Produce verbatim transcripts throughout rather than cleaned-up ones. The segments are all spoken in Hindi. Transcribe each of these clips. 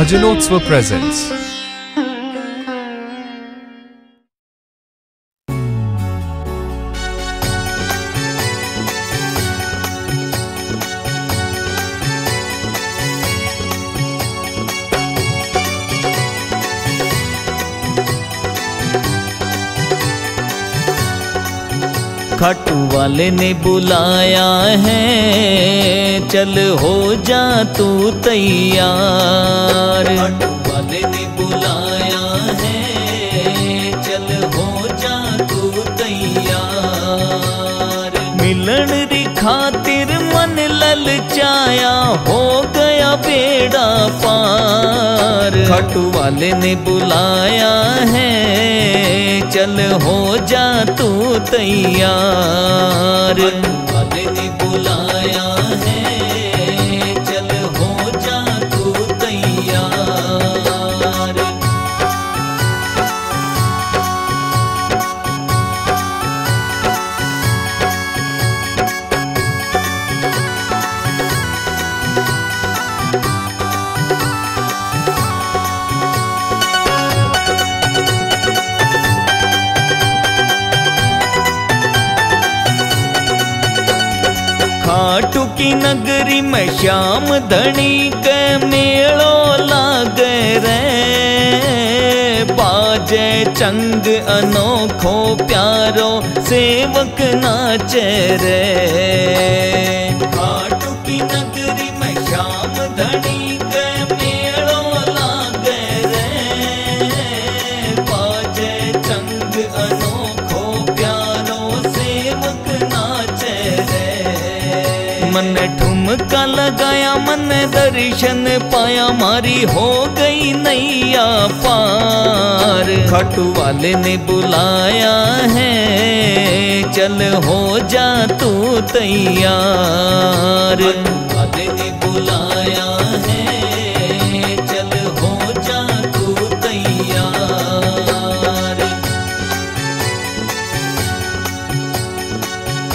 भजनोत्सव प्रेजेंट्स। खाटू वाले ने बुलाया है, चल हो जा तू तैयार। खाटू वाले ने बुलाया है, चल हो जा तू तैयार। मिलन री खातिर मन ललचाया, हो गया बेड़ा पार। खाटू वाले ने बुलाया है, चल हो जा तू तैयार। खाटू वाले ने बुलाया है, चल हो जा तू तैयार। खाटू की नगरी में श्याम धनी के मेलो लाग रे। बाजे चंग अनोखो प्यारो सेवक नाच रे। खाटू की नगरी में श्याम धनी के मेलो लाग रे। बाजे चंग अनोखो प्यारो सेवक नाच रे। मन ठुमका लगाया, मन दर्शन पाया, मारी हो गई नैया पार। खाटू वाले ने बुलाया है, चल हो जा तू तैयार। खाटू वाले ने बुलाया है, चल हो जा तू तैयार।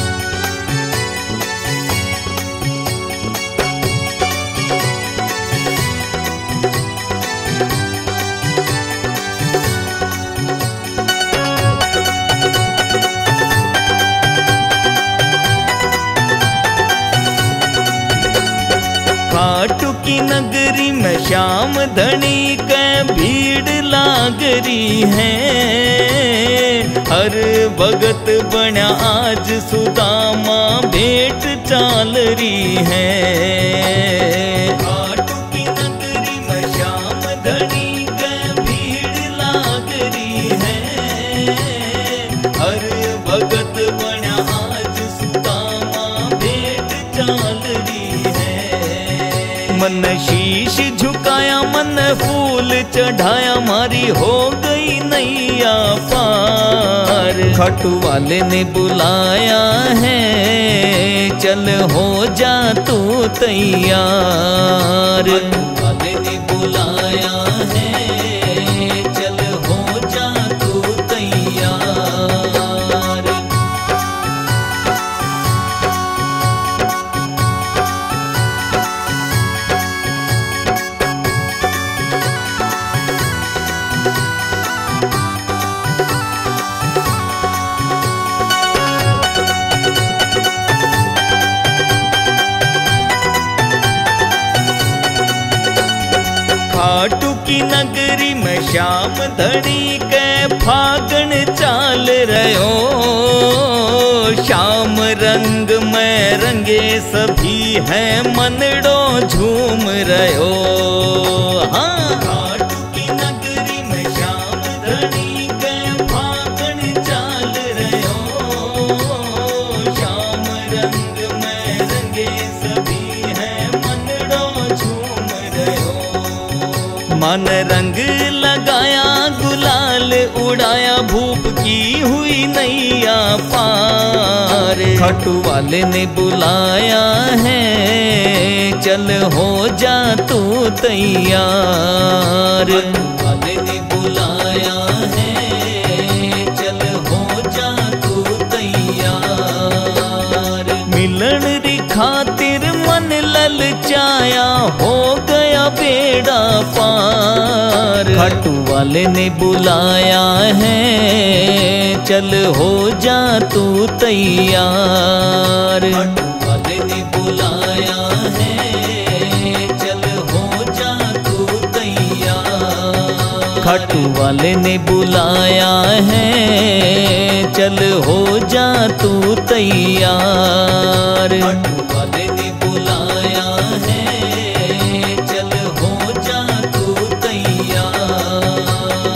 खाटू की नगरी में श्याम धनी के भीड़ लागरी है। हर भगत बना आज सुदामा भेंट चाल रही है। खाटू की नगरी में श्याम धनी के भीड़ लागरी है। हर भगत बना आज सुदामा भेंट चाल रही है। मन शीश झुकाया, मन फूल चढ़ाया, मारी हो गई नैया पार। खाटू वाले ने बुलाया है, चल हो जा तू तैयार। खाटू वाले ने बुलाया है, खाटू की नगरी में श्याम धनी के फागण चाल रहो। श्याम रंग में रंगे सभी हैं, मनड़ो झूम रहो। हाँ, खाटू की नगरी में श्याम धनी के फागण चाल रहो। श्याम रंग में रंगे सभी हैं, मनड़ो झूम रहो। मन रंग लगाया, गुलाल उड़ाया, भूप की हुई नैया पार। खाटू वाले ने बुलाया है, चल हो जा तू तैयार। खाटू वाले ने बुलाया है, चल हो जा तू तैयार। मिलन री खातिर मन लगा ललचाया हो गया बेड़ा पार। खाटू वाले ने बुलाया है, चल हो जा तू तैयार। खाटू वाले ने बुलाया है, चल हो जा तू तैयार। खाटू वाले ने बुलाया है, चल हो जा तू तैयार।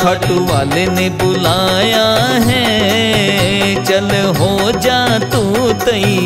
खाटू वाले ने बुलाया है, चल हो जा तू तैयार।